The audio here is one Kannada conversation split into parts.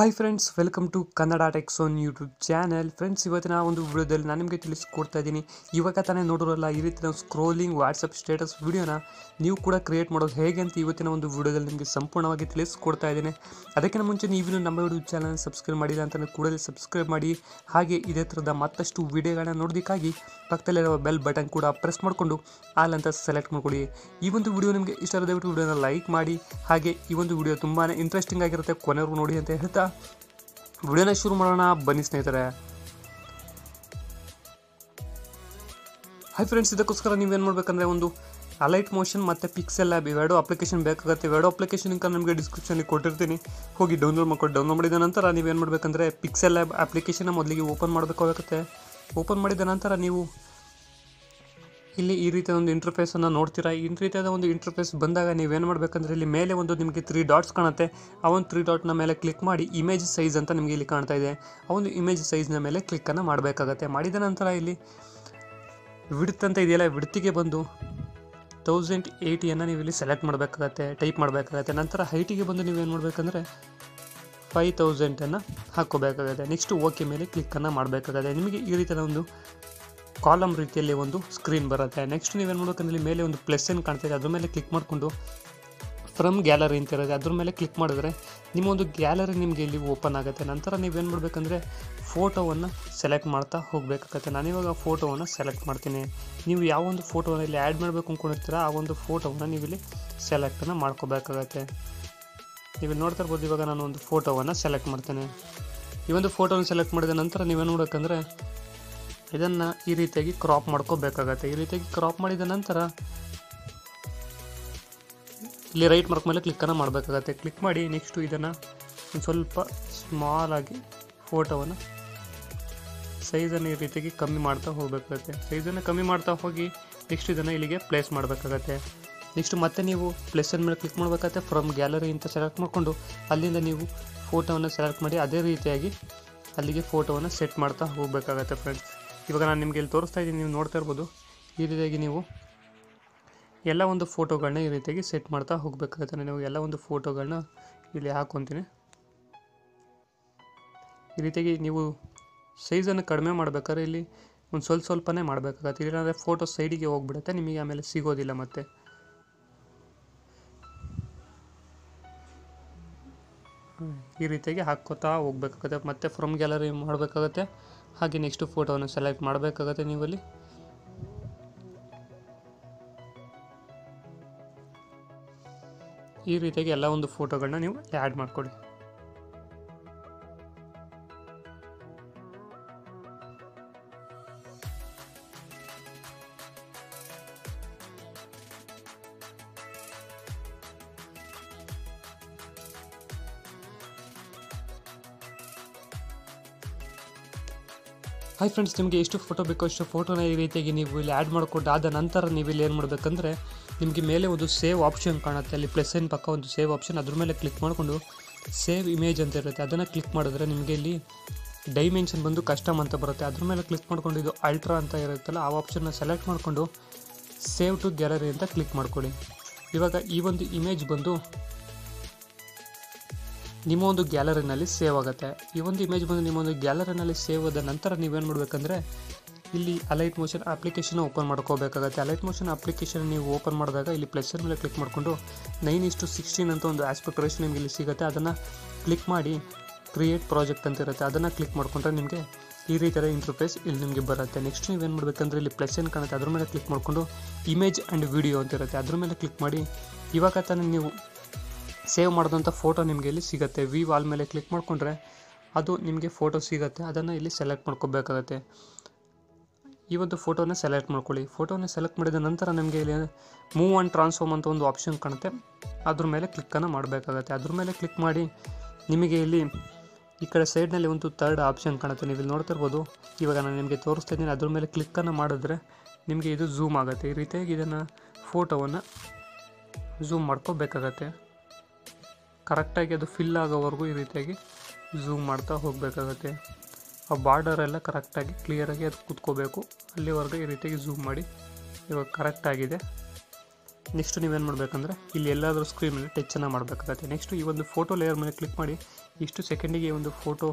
High friends welcome to Kannada Techzone YouTube channel friends इवत्तिन वीडियोदल्लि नानु निमगे तिळिसिकोड्ता इद्दीनि इवाग ताने नोडिरल्ल ई रीति नावु स्क्रोलिंग वाट्सअप स्टेटस वीडियोन नीवु कूड क्रियेट माडोदु हेगे अंत इवत्तिन ओंदु वीडियोदल्लि निमगे संपूर्णवागि तिळिसिकोड्ता इद्दीनि। अदक्किंत मुंचे नीवु नम्म यूट्यूब चैनल सब्सक्राइब माडिल्ल अंत कूडले सब्सक्राइब माडि हागे इदे तरद मत्तष्टु विडियोगळन्न नोडोदक्कागि पक्कदल्लिरुव बेल बटन कूड प्रेस माडिकोंडु आल अंत सेलेक्ट माडिकोळ्ळि। ई ओंदु वीडियो निमगे इष्ट आदरे दयविट्टु वीडियोन लाइक माडि हागे ई ओंदु वीडियो तुम्बाने इंटरेस्टिंग आगिरुत्ते कोनेवरेगू नोडि अंत हेळ्ತೀನಿ। वीडियोन शुरु ಮಾಡೋಣ ಬನ್ನಿ ಸ್ನೇಹಿತರೆ। ಹಾಯ್ ಫ್ರೆಂಡ್ಸ್, ಇದಕ್ಕೋಸ್ಕರ ನೀವು ಏನು ಮಾಡಬೇಕಂದ್ರೆ ಒಂದು ಅಲೈಟ್ ಮೋಷನ್ ಮತ್ತೆ ಪಿಕ್ಸೆಲ್ ಲ್ಯಾಬ್ ಇವೆರಡು ಅಪ್ಲಿಕೇಶನ್ ಬೇಕಾಗುತ್ತೆ। ಇವೆರಡು ಅಪ್ಲಿಕೇಶನ್ ಲಿಂಕ್ ನಿಮಗೆ ಡಿಸ್ಕ್ರಿಪ್ಷನ್ ಅಲ್ಲಿ ಕೊಟ್ಟಿರ್ತೀನಿ, ಹೋಗಿ ಡೌನ್ಲೋಡ್ ಮಾಡ್ಕೊಂಡು ಡೌನ್ಲೋಡ್ ಮಾಡಿದ ನಂತರ ನೀವು ಏನು ಮಾಡಬೇಕಂದ್ರೆ ಪಿಕ್ಸೆಲ್ ಲ್ಯಾಬ್ ಅಪ್ಲಿಕೇಶನ್ ಮೊದಲಿಗೆ ಓಪನ್ ಮಾಡಬೇಕಾಗುತ್ತೆ। ಓಪನ್ ಮಾಡಿದ ನಂತರ ನೀವು ಇಲ್ಲಿ ಈ ರೀತಿಯ ಒಂದು ಇಂಟರ್ಫೇಸ್ ಅನ್ನು ನೋಡ್ತೀರಾ। ಈ ರೀತಿಯಾದ ಒಂದು ಇಂಟರ್ಫೇಸ್ ಬಂದಾಗ ನೀವು ಏನು ಮಾಡಬೇಕಂದ್ರೆ ಇಲ್ಲಿ ಮೇಲೆ ಒಂದು ನಿಮಗೆ 3 ಡಾಟ್ಸ್ ಕಾಣುತ್ತೆ, ಆ ಒಂದು 3 ಡಾಟ್ ನ ಮೇಲೆ ಕ್ಲಿಕ್ ಮಾಡಿ ಇಮೇಜ್ ಸೈಜ್ ಅಂತ ನಿಮಗೆ ಇಲ್ಲಿ ಕಾಣ್ತಾ ಇದೆ, ಆ ಒಂದು ಇಮೇಜ್ ಸೈಜ್ ನ ಮೇಲೆ ಕ್ಲಿಕ್ ಅನ್ನು ಮಾಡಬೇಕಾಗುತ್ತೆ। ಮಾಡಿದ ನಂತರ ಇಲ್ಲಿ ವಿಡ್ತ್ ಅಂತ ಇದೆಯಲ್ಲ, ವಿಡ್ತಿಗೆ ಬಂದು 1080 ಅನ್ನು ನೀವು ಇಲ್ಲಿ ಸೆಲೆಕ್ಟ್ ಮಾಡಬೇಕಾಗುತ್ತೆ, ಟೈಪ್ ಮಾಡಬೇಕಾಗುತ್ತೆ। ನಂತರ ಹೈಟಿಗೆ ಬಂದು ನೀವು ಏನು ಮಾಡಬೇಕಂದ್ರೆ 5000 ಅನ್ನು ಹಾಕೋಬೇಕಾಗುತ್ತೆ। ನೆಕ್ಸ್ಟ್ ಓಕೆ ಮೇಲೆ ಕ್ಲಿಕ್ ಅನ್ನು ಮಾಡಬೇಕಾಗುತ್ತೆ। ನಿಮಗೆ ಈ ರೀತಿಯ ಒಂದು ಕಾಲಮ್ ರೀತಿಯಲ್ಲಿ ಒಂದು ಸ್ಕ್ರೀನ್ ಬರುತ್ತೆ। ನೆಕ್ಸ್ಟ್ ನೀವು ಏನು ಮಾಡಬೇಕಂದ್ರೆ ಇಲ್ಲಿ ಮೇಲೆ ಒಂದು ಪ್ಲಸ್ ಏನು ಕಾಣ್ತಾ ಇದೆ, ಅದ್ರ ಮೇಲೆ ಕ್ಲಿಕ್ ಮಾಡಿಕೊಂಡು ಫ್ರಮ್ ಗ್ಯಾಲರಿ ಅಂತ ಇರುತ್ತೆ, ಅದ್ರ ಮೇಲೆ ಕ್ಲಿಕ್ ಮಾಡಿದ್ರೆ ನಿಮ್ಮ ಒಂದು ಗ್ಯಾಲರಿ ನಿಮಗೆ ಇಲ್ಲಿ ಓಪನ್ ಆಗುತ್ತೆ। ನಂತರ ನೀವೇನು ಮಾಡಬೇಕಂದ್ರೆ ಫೋಟೋವನ್ನು ಸೆಲೆಕ್ಟ್ ಮಾಡ್ತಾ ಹೋಗಬೇಕಾಗುತ್ತೆ। ನಾನಿವಾಗ ಫೋಟೋವನ್ನು ಸೆಲೆಕ್ಟ್ ಮಾಡ್ತೀನಿ, ನೀವು ಯಾವ ಒಂದು ಫೋಟೋವನ್ನು ಇಲ್ಲಿ ಆ್ಯಡ್ ಮಾಡಬೇಕು ಅಂದ್ಕೊಂಡಿರ್ತೀರ ಆ ಒಂದು ಫೋಟೋವನ್ನು ನೀವು ಇಲ್ಲಿ ಸೆಲೆಕ್ಟನ್ನು ಮಾಡ್ಕೋಬೇಕಾಗತ್ತೆ। ನೀವು ನೋಡ್ತಾ ಇರ್ಬೋದು, ಇವಾಗ ನಾನು ಒಂದು ಫೋಟೋವನ್ನು ಸೆಲೆಕ್ಟ್ ಮಾಡ್ತೇನೆ। ಈ ಒಂದು ಫೋಟೋನ ಸೆಲೆಕ್ಟ್ ಮಾಡಿದ ನಂತರ ನೀವೇನು ಮಾಡಬೇಕಂದ್ರೆ ಇದನ್ನು ಈ ರೀತಿಯಾಗಿ ಕ್ರಾಪ್ ಮಾಡ್ಕೋಬೇಕಾಗತ್ತೆ। ಈ ರೀತಿಯಾಗಿ ಕ್ರಾಪ್ ಮಾಡಿದ ನಂತರ ಇಲ್ಲಿ ರೈಟ್ ಮಾರ್ಕ್ ಮೇಲೆ ಕ್ಲಿಕ್ಕನ್ನು ಮಾಡಬೇಕಾಗತ್ತೆ, ಕ್ಲಿಕ್ ಮಾಡಿ ನೆಕ್ಸ್ಟು ಇದನ್ನು ಒಂದು ಸ್ವಲ್ಪ ಸ್ಮಾಲಾಗಿ ಫೋಟೋವನ್ನು ಸೈಜನ್ನು ಈ ರೀತಿಯಾಗಿ ಕಮ್ಮಿ ಮಾಡ್ತಾ ಹೋಗಬೇಕಾಗತ್ತೆ। ಸೈಜನ್ನು ಕಮ್ಮಿ ಮಾಡ್ತಾ ಹೋಗಿ ನೆಕ್ಸ್ಟ್ ಇದನ್ನು ಇಲ್ಲಿಗೆ ಪ್ಲೇಸ್ ಮಾಡಬೇಕಾಗತ್ತೆ। ನೆಕ್ಸ್ಟ್ ಮತ್ತೆ ನೀವು ಪ್ಲೇಸನ್ ಮೇಲೆ ಕ್ಲಿಕ್ ಮಾಡಬೇಕಾಗತ್ತೆ, ಫ್ರಮ್ ಗ್ಯಾಲರಿ ಅಂತ ಸೆಲೆಕ್ಟ್ ಮಾಡಿಕೊಂಡು ಅಲ್ಲಿಂದ ನೀವು ಫೋಟೋವನ್ನು ಸೆಲೆಕ್ಟ್ ಮಾಡಿ ಅದೇ ರೀತಿಯಾಗಿ ಅಲ್ಲಿಗೆ ಫೋಟೋವನ್ನು ಸೆಟ್ ಮಾಡ್ತಾ ಹೋಗಬೇಕಾಗತ್ತೆ। ಫ್ರೆಂಡ್ಸ್, ಇವಾಗ ನಾನು ನಿಮಗೆ ಇಲ್ಲಿ ತೋರಿಸ್ತಾ ಇದ್ದೀನಿ, ನೀವು ನೋಡ್ತಾ ಇರ್ಬೋದು, ಈ ರೀತಿಯಾಗಿ ನೀವು ಎಲ್ಲ ಒಂದು ಫೋಟೋಗಳನ್ನ ಈ ರೀತಿಯಾಗಿ ಸೆಟ್ ಮಾಡ್ತಾ ಹೋಗಬೇಕಾಗುತ್ತೆ। ನಾನು ಎಲ್ಲ ಒಂದು ಫೋಟೋಗಳನ್ನ ಇಲ್ಲಿ ಹಾಕೊತೀನಿ। ಈ ರೀತಿಯಾಗಿ ನೀವು ಸೈಜನ್ನು ಕಡಿಮೆ ಮಾಡಬೇಕಾದ್ರೆ ಇಲ್ಲಿ ಒಂದು ಸ್ವಲ್ಪನೇ ಮಾಡಬೇಕಾಗತ್ತೆ, ಇಲ್ಲಾಂದರೆ ಫೋಟೋ ಸೈಡಿಗೆ ಹೋಗ್ಬಿಡುತ್ತೆ, ನಿಮಗೆ ಆಮೇಲೆ ಸಿಗೋದಿಲ್ಲ ಮತ್ತೆ। ಈ ರೀತಿಯಾಗಿ ಹಾಕ್ಕೋತಾ ಹೋಗ್ಬೇಕಾಗತ್ತೆ, ಮತ್ತೆ ಫ್ರಮ್ ಗ್ಯಾಲರಿ ಮಾಡಬೇಕಾಗತ್ತೆ, ಹಾಗೆ ನೆಕ್ಸ್ಟ್ ಫೋಟೋವನ್ನು ಸೆಲೆಕ್ಟ್ ಮಾಡಬೇಕಾಗತ್ತೆ ನೀವಲ್ಲಿ। ಈ ರೀತಿಯಾಗಿ ಎಲ್ಲ ಒಂದು ಫೋಟೋಗಳನ್ನ ನೀವು ಆ್ಯಡ್ ಮಾಡಿಕೊಡಿ। ಹಾಯ್ ಫ್ರೆಂಡ್ಸ್, ನಿಮಗೆ ಎಷ್ಟು ಫೋಟೋ ಬೇಕೋ ಅಷ್ಟು ಫೋಟೋನ ಈ ರೀತಿಯಾಗಿ ನೀವು ಇಲ್ಲಿ ಆ್ಯಡ್ ಮಾಡಿಕೊಂಡಾದ ನಂತರ ನೀವು ಇಲ್ಲಿ ಏನು ಮಾಡಬೇಕಂದ್ರೆ ನಿಮಗೆ ಮೇಲೆ ಒಂದು ಸೇವ್ ಆಪ್ಷನ್ ಕಾಣುತ್ತೆ, ಅಲ್ಲಿ ಪ್ಲಸ್ ಏನು ಪಕ್ಕ ಒಂದು ಸೇವ್ ಆಪ್ಷನ್, ಅದ್ರ ಮೇಲೆ ಕ್ಲಿಕ್ ಮಾಡಿಕೊಂಡು ಸೇವ್ ಇಮೇಜ್ ಅಂತ ಇರುತ್ತೆ, ಅದನ್ನು ಕ್ಲಿಕ್ ಮಾಡಿದ್ರೆ ನಿಮಗೆ ಇಲ್ಲಿ ಡೈಮೆನ್ಷನ್ ಬಂದು ಕಸ್ಟಮ್ ಅಂತ ಬರುತ್ತೆ, ಅದ್ರ ಮೇಲೆ ಕ್ಲಿಕ್ ಮಾಡಿಕೊಂಡು ಇದು ಅಲ್ಟ್ರಾ ಅಂತ ಇರುತ್ತಲ್ಲ ಆ ಆಪ್ಷನ್ನ ಸೆಲೆಕ್ಟ್ ಮಾಡಿಕೊಂಡು ಸೇವ್ ಟು ಗ್ಯಾಲರಿ ಅಂತ ಕ್ಲಿಕ್ ಮಾಡಿಕೊಡಿ। ಇವಾಗ ಈ ಒಂದು ಇಮೇಜ್ ಬಂದು ನಿಮ್ಮ ಒಂದು ಗ್ಯಾಲರಿನಲ್ಲಿ ಸೇವ್ ಆಗುತ್ತೆ। ಈ ಒಂದು ಇಮೇಜ್ ಬಂದು ನಿಮ್ಮೊಂದು ಗ್ಯಾಲರಿನಲ್ಲಿ ಸೇವ್ ಆದ ನಂತರ ನೀವೇನು ಮಾಡಬೇಕಂದ್ರೆ ಇಲ್ಲಿ ಅಲೈಟ್ ಮೋಷನ್ ಅಪ್ಲಿಕೇಶನ್ ಓಪನ್ ಮಾಡ್ಕೋಬೇಕಾಗತ್ತೆ। ಅಲೈಟ್ ಮೋಷನ್ ಅಪ್ಲಿಕೇಶನ್ ನೀವು ಓಪನ್ ಮಾಡಿದಾಗ ಇಲ್ಲಿ ಪ್ಲಸ್ ಮೇಲೆ ಕ್ಲಿಕ್ ಮಾಡಿಕೊಂಡು 9:16 ಅಂತ ಒಂದು ಆಸ್ಪೆಕ್ಟ್ ರೇಷನ್ ನಿಮಗೆ ಇಲ್ಲಿ ಸಿಗುತ್ತೆ, ಅದನ್ನು ಕ್ಲಿಕ್ ಮಾಡಿ ಕ್ರಿಯೇಟ್ ಪ್ರಾಜೆಕ್ಟ್ ಅಂತ ಇರುತ್ತೆ, ಅದನ್ನು ಕ್ಲಿಕ್ ಮಾಡಿಕೊಂಡ್ರೆ ನಿಮಗೆ ಈ ರೀತಿಯ ಇಂಟರ್ಫೇಸ್ ಇಲ್ಲಿ ನಿಮಗೆ ಬರುತ್ತೆ। ನೆಕ್ಸ್ಟ್ ನೀವೇನು ಮಾಡಬೇಕಂದ್ರೆ ಇಲ್ಲಿ ಪ್ಲಸ್ ಏನು ಕಾಣುತ್ತೆ, ಅದ್ರ ಮೇಲೆ ಕ್ಲಿಕ್ ಮಾಡಿಕೊಂಡು ಇಮೇಜ್ ಆ್ಯಂಡ್ ವಿಡಿಯೋ ಅಂತ ಇರುತ್ತೆ, ಅದ್ರ ಮೇಲೆ ಕ್ಲಿಕ್ ಮಾಡಿ ಇವಾಗ ತಾನೇ ನೀವು ಸೇವ್ ಮಾಡಿದಂಥ ಫೋಟೋ ನಿಮಗೆ ಇಲ್ಲಿ ಸಿಗುತ್ತೆ। ವಿ ವಾಲ್ ಮೇಲೆ ಕ್ಲಿಕ್ ಮಾಡಿಕೊಂಡ್ರೆ ಅದು ನಿಮಗೆ ಫೋಟೋ ಸಿಗುತ್ತೆ, ಅದನ್ನು ಇಲ್ಲಿ ಸೆಲೆಕ್ಟ್ ಮಾಡ್ಕೋಬೇಕಾಗತ್ತೆ। ಈ ಒಂದು ಫೋಟೋನ ಸೆಲೆಕ್ಟ್ ಮಾಡ್ಕೊಳ್ಳಿ, ಫೋಟೋನ ಸೆಲೆಕ್ಟ್ ಮಾಡಿದ ನಂತರ ನಿಮಗೆ ಇಲ್ಲಿ ಮೂವ್ ಆ್ಯಂಡ್ ಟ್ರಾನ್ಸ್ಫಾರ್ಮ್ ಅಂತ ಒಂದು ಆಪ್ಷನ್ ಕಾಣುತ್ತೆ, ಅದ್ರ ಮೇಲೆ ಕ್ಲಿಕ್ಕನ್ನು ಮಾಡಬೇಕಾಗತ್ತೆ। ಅದ್ರ ಮೇಲೆ ಕ್ಲಿಕ್ ಮಾಡಿ ನಿಮಗೆ ಇಲ್ಲಿ ಈ ಕಡೆ ಸೈಡ್ನಲ್ಲಿ ಒಂದು ಥರ್ಡ್ ಆಪ್ಷನ್ ಕಾಣುತ್ತೆ, ನೀವು ಇಲ್ಲಿ ನೋಡ್ತಾ ಇರ್ಬೋದು, ಇವಾಗ ನಾನು ನಿಮಗೆ ತೋರಿಸ್ತಾ ಇದ್ದೀನಿ, ಅದ್ರ ಮೇಲೆ ಕ್ಲಿಕ್ಕನ್ನು ಮಾಡಿದ್ರೆ ನಿಮಗೆ ಇದು ಝೂಮ್ ಆಗುತ್ತೆ। ಈ ರೀತಿಯಾಗಿ ಇದನ್ನು ಫೋಟೋವನ್ನು ಝೂಮ್ ಮಾಡ್ಕೋಬೇಕಾಗತ್ತೆ, ಕರೆಕ್ಟಾಗಿ ಅದು ಫಿಲ್ ಆಗೋವರೆಗೂ ಈ ರೀತಿಯಾಗಿ ಝೂಮ್ ಮಾಡ್ತಾ ಹೋಗಬೇಕಾಗತ್ತೆ, ಆ ಬಾರ್ಡರೆಲ್ಲ ಕರೆಕ್ಟಾಗಿ ಕ್ಲಿಯರಾಗಿ ಅದು ಕೂತ್ಕೋಬೇಕು, ಅಲ್ಲಿವರೆಗೂ ಈ ರೀತಿಯಾಗಿ ಝೂಮ್ ಮಾಡಿ ಇವಾಗ ಕರೆಕ್ಟಾಗಿದೆ। ನೆಕ್ಸ್ಟ್ ನೀವೇನು ಮಾಡಬೇಕಂದ್ರೆ ಇಲ್ಲಿ ಎಲ್ಲಾದರೂ ಸ್ಕ್ರೀನ್ ಮೇಲೆ ಟಚನ್ನು ಮಾಡಬೇಕಾಗತ್ತೆ। ನೆಕ್ಸ್ಟು ಈ ಒಂದು ಫೋಟೋ ಲೇಯರ್ ಮೇಲೆ ಕ್ಲಿಕ್ ಮಾಡಿ ಇಷ್ಟು ಸೆಕೆಂಡಿಗೆ ಒಂದು ಫೋಟೋ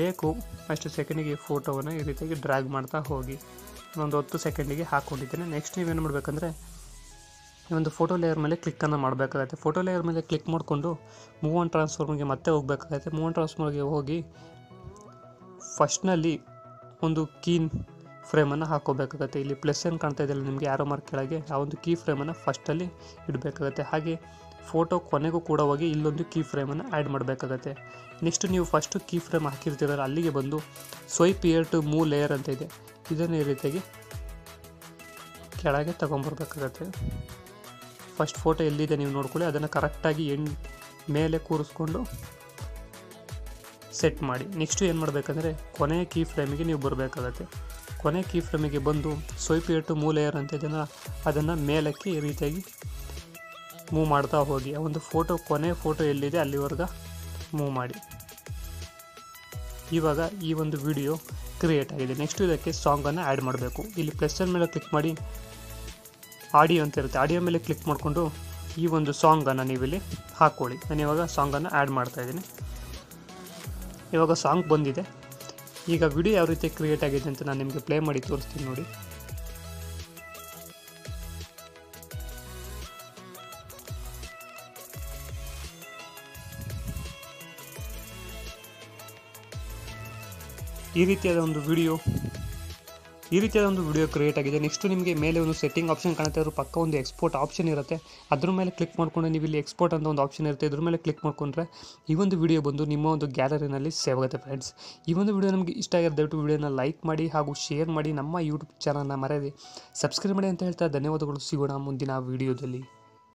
ಬೇಕು ಅಷ್ಟು ಸೆಕೆಂಡಿಗೆ ಫೋಟೋವನ್ನು ಈ ರೀತಿಯಾಗಿ ಡ್ರ್ಯಾಗ್ ಮಾಡ್ತಾ ಹೋಗಿ ಒಂದು 10 ಸೆಕೆಂಡಿಗೆ ಹಾಕೊಂಡಿದ್ದೇನೆ. ನೆಕ್ಸ್ಟ್ ನೀವೇನು ಮಾಡಬೇಕಂದ್ರೆ ಈ ಒಂದು ಫೋಟೋ ಲೇಯರ್ ಮೇಲೆ ಕ್ಲಿಕ್ಕನ್ನು ಮಾಡಬೇಕಾಗುತ್ತೆ. ಫೋಟೋ ಲೇಯರ್ ಮೇಲೆ ಕ್ಲಿಕ್ ಮಾಡಿಕೊಂಡು ಮೂವ್ ಆನ್ ಟ್ರಾನ್ಸ್ಫಾರ್ಮ್ಗೆ ಮತ್ತೆ ಹೋಗಬೇಕಾಗುತ್ತೆ. ಮೂವ್ ಆನ್ ಟ್ರಾನ್ಸ್ಫಾರ್ಮ್ಗೆ ಹೋಗಿ ಫಸ್ಟ್ನಲ್ಲಿ ಒಂದು ಕೀನ್ ಫ್ರೇಮನ್ನು ಹಾಕೋಬೇಕಾಗುತ್ತೆ. ಇಲ್ಲಿ ಪ್ಲಸ್ ಏನು ಕಾಣ್ತಾ ಇದೆಯಲ್ಲ ನಿಮಗೆ ಆರೋ ಮಾರ್ಕ್ ಕೆಳಗೆ, ಆ ಒಂದು ಕೀ ಫ್ರೇಮನ್ನು ಫಸ್ಟಲ್ಲಿ ಇಡಬೇಕಾಗುತ್ತೆ. ಹಾಗೆ ಫೋಟೋ ಕೊನೆಗೂ ಕೂಡ ಹೋಗಿ ಇಲ್ಲೊಂದು ಕೀ ಫ್ರೇಮನ್ನು ಆ್ಯಡ್ ಮಾಡಬೇಕಾಗತ್ತೆ. ನೆಕ್ಸ್ಟ್ ನೀವು ಫಸ್ಟು ಕೀ ಫ್ರೇಮ್ ಹಾಕಿರ್ತೀರಲ್ಲ ಅಲ್ಲಿಗೆ ಬಂದು swipe here to move layer ಅಂತ ಇದೆ, ಇದನ್ನು ಈ ರೀತಿಯಾಗಿ ಕೆಳಗೆ ತೊಗೊಂಬರ್ಬೇಕಾಗತ್ತೆ. ಫಸ್ಟ್ ಫೋಟೋ ಎಲ್ಲಿದೆ ನೀವು ನೋಡ್ಕೊಳ್ಳಿ, ಅದನ್ನು ಕರೆಕ್ಟಾಗಿ ಎಂಡ್ ಮೇಲೆ ಕೂರಿಸ್ಕೊಂಡು ಸೆಟ್ ಮಾಡಿ. ನೆಕ್ಸ್ಟು ಏನು ಮಾಡಬೇಕಂದ್ರೆ ಕೊನೆಯ ಕೀ ಫ್ರೇಮಿಗೆ ನೀವು ಬರಬೇಕಾಗತ್ತೆ. ಕೊನೆ ಕೀ ಫ್ರೇಮಿಗೆ ಬಂದು swipe here to move layer ಅಂತ ಇದನ್ನು ಅದನ್ನು ಮೇಲಕ್ಕೆ ಈ ರೀತಿಯಾಗಿ ಮೂವ್ ಮಾಡ್ತಾ ಹೋಗಿ ಆ ಒಂದು ಫೋಟೋ ಕೊನೆ ಫೋಟೋ ಎಲ್ಲಿದೆ ಅಲ್ಲಿವರೆಗೆ ಮೂವ್ ಮಾಡಿ. ಇವಾಗ ಈ ಒಂದು ವಿಡಿಯೋ ಕ್ರಿಯೇಟ್ ಆಗಿದೆ. ನೆಕ್ಸ್ಟ್ ಇದಕ್ಕೆ ಸಾಂಗನ್ನು ಆ್ಯಡ್ ಮಾಡಬೇಕು. ಇಲ್ಲಿ ಪ್ಲಸ್ ಮೇಲೆ ಕ್ಲಿಕ್ ಮಾಡಿ ಆಡಿಯೋ ಅಂತ ಇರುತ್ತೆ, ಆಡಿಯೋ ಮೇಲೆ ಕ್ಲಿಕ್ ಮಾಡಿಕೊಂಡು ಈ ಒಂದು ಸಾಂಗನ್ನು ನೀವಿಲ್ಲಿ ಹಾಕ್ಕೊಳ್ಳಿ. ನಾನು ಇವಾಗ ಸಾಂಗನ್ನು ಆ್ಯಡ್ ಮಾಡ್ತಾಯಿದ್ದೀನಿ. ಇವಾಗ ಸಾಂಗ್ ಬಂದಿದೆ. ಈಗ ವಿಡಿಯೋ ಯಾವ ರೀತಿ ಕ್ರಿಯೇಟ್ ಆಗಿದೆ ಅಂತ ನಾನು ನಿಮಗೆ ಪ್ಲೇ ಮಾಡಿ ತೋರಿಸ್ತೀನಿ ನೋಡಿ. ಈ ರೀತಿಯಾದ ಒಂದು ವಿಡಿಯೋ ಕ್ರಿಯೇಟ್ ಆಗಿದೆ. ನೆಕ್ಸ್ಟ್ ನಿಮಗೆ ಮೇಲೆ ಒಂದು ಸೆಟ್ಟಿಂಗ್ ಆಪ್ಷನ್ ಕಾಣುತ್ತೆ, ಅದ್ರ ಪಕ್ಕ ಒಂದು ಎಕ್ಸ್ಪೋರ್ಟ್ ಆಪ್ಷನ್ ಇರುತ್ತೆ. ಅದ್ರ ಮೇಲೆ ಕ್ಲಿಕ್ ಮಾಡ್ಕೊಂಡು ನೀವು ಇಲ್ಲಿ ಎಕ್ಸ್ಪೋರ್ಟ್ ಅಂತ ಒಂದು ಆಪ್ಷನ್ ಇರುತ್ತೆ, ಇದ್ರ ಮೇಲೆ ಕ್ಲಿಕ್ ಮಾಡ್ಕೊಂಡ್ರೆ ಈ ಒಂದು ವಿಡಿಯೋ ಬಂದು ನಿಮ್ಮ ಒಂದು ಗ್ಯಾಲರಿನಲ್ಲಿ ಸೇವ್ ಆಗುತ್ತೆ. ಫ್ರೆಂಡ್ಸ್, ಈ ಒಂದು ವಿಡಿಯೋ ನಮಗೆ ಇಷ್ಟ ಆಗಿದೆ ದಯವಿಟ್ಟು ವಿಡಿಯೋನ ಲೈಕ್ ಮಾಡಿ ಹಾಗೂ ಶೇರ್ ಮಾಡಿ. ನಮ್ಮ ಯೂಟ್ಯೂಬ್ ಚಾನಲ್ನ ಮರೆಯದೆ ಸಬ್ಸ್ಕ್ರೈಬ್ ಮಾಡಿ ಅಂತ ಹೇಳ್ತಾ ಧನ್ಯವಾದಗಳು. ಸಿಗೋಣ ಮುಂದಿನ ವಿಡಿಯೋದಲ್ಲಿ.